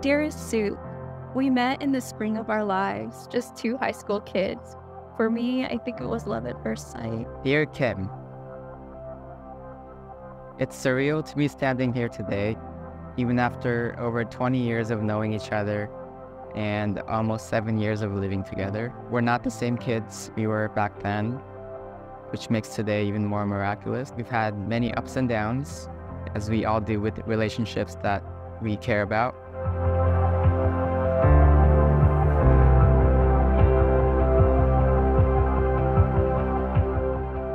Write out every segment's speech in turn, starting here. Dearest Suk, we met in the spring of our lives, just two high school kids. For me, I think it was love at first sight. Dear Kim, it's surreal to be standing here today, even after over 20 years of knowing each other and almost 7 years of living together. We're not the same kids we were back then, which makes today even more miraculous. We've had many ups and downs, as we all do with relationships that we care about.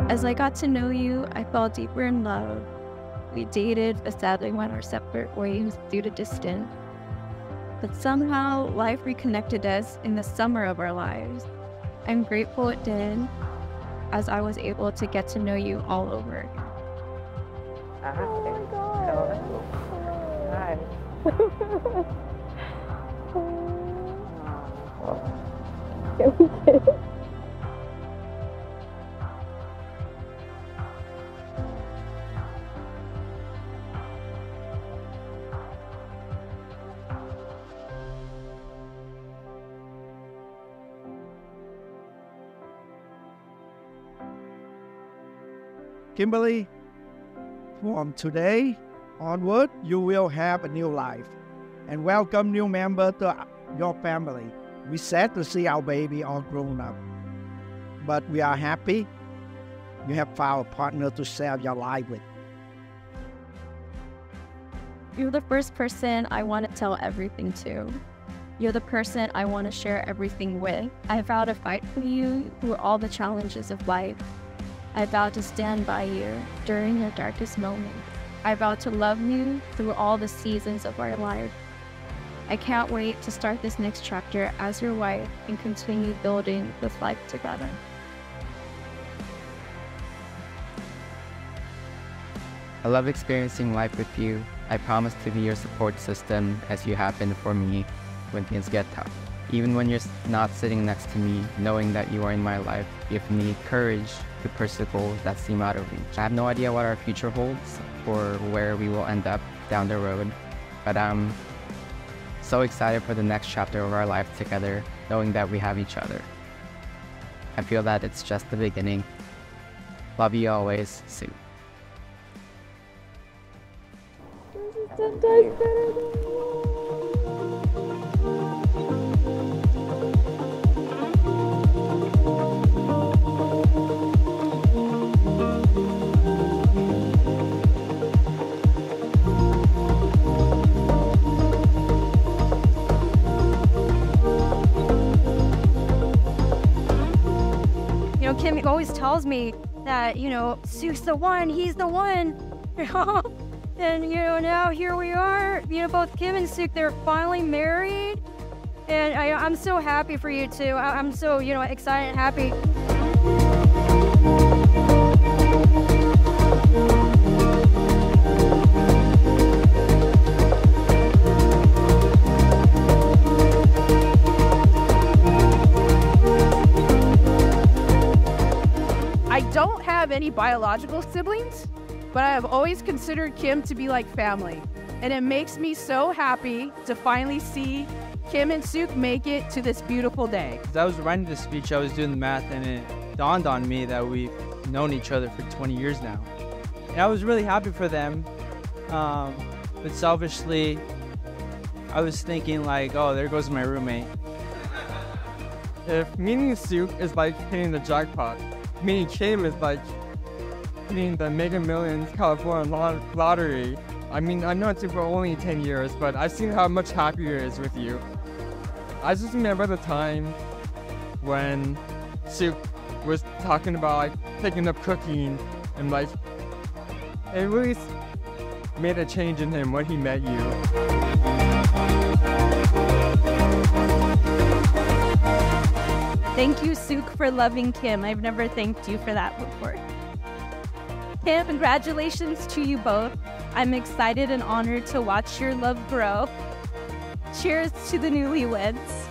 As I got to know you, I fell deeper in love. We dated, but sadly went our separate ways due to distance. But somehow, life reconnected us in the summer of our lives. I'm grateful it did, as I was able to get to know you all over. Oh my God. Hi. Can we get it? Kimberly, from today onward, you will have a new life and welcome new member to your family. We're sad to see our baby all grown up, but we are happy you have found a partner to share your life with. You're the first person I want to tell everything to. You're the person I want to share everything with. I vowed to fight for you through all the challenges of life. I vow to stand by you during your darkest moments. I vow to love you through all the seasons of our life. I can't wait to start this next chapter as your wife and continue building this life together. I love experiencing life with you. I promise to be your support system as you have been for me when things get tough. Even when you're not sitting next to me, knowing that you are in my life, give me courage to pursue goals that seem out of reach. I have no idea what our future holds or where we will end up down the road, but I'm so excited for the next chapter of our life together, knowing that we have each other. I feel that it's just the beginning. Love you always, Suk. You know, Kim always tells me that, you know, Suk's the one, he's the one, you know? And, you know, now here we are, you know, both Kim and Suk, they're finally married. And I'm so happy for you two. I'm so, you know, excited and happy. Any biological siblings, but I have always considered Kim to be like family, and it makes me so happy to finally see Kim and Suk make it to this beautiful day. As I was writing this speech, I was doing the math, and it dawned on me that we've known each other for 20 years now, and I was really happy for them, but selfishly I was thinking like, oh, there goes my roommate. If meeting Suk is like hitting the jackpot, meeting Kim is like hitting the Mega Millions California lottery. I mean, I've known you for only 10 years, but I've seen how much happier it is with you. I just remember the time when Suk was talking about like picking up cooking, and like it really made a change in him when he met you. Thank you, Suk, for loving Kim. I've never thanked you for that before. Kim, congratulations to you both. I'm excited and honored to watch your love grow. Cheers to the newlyweds.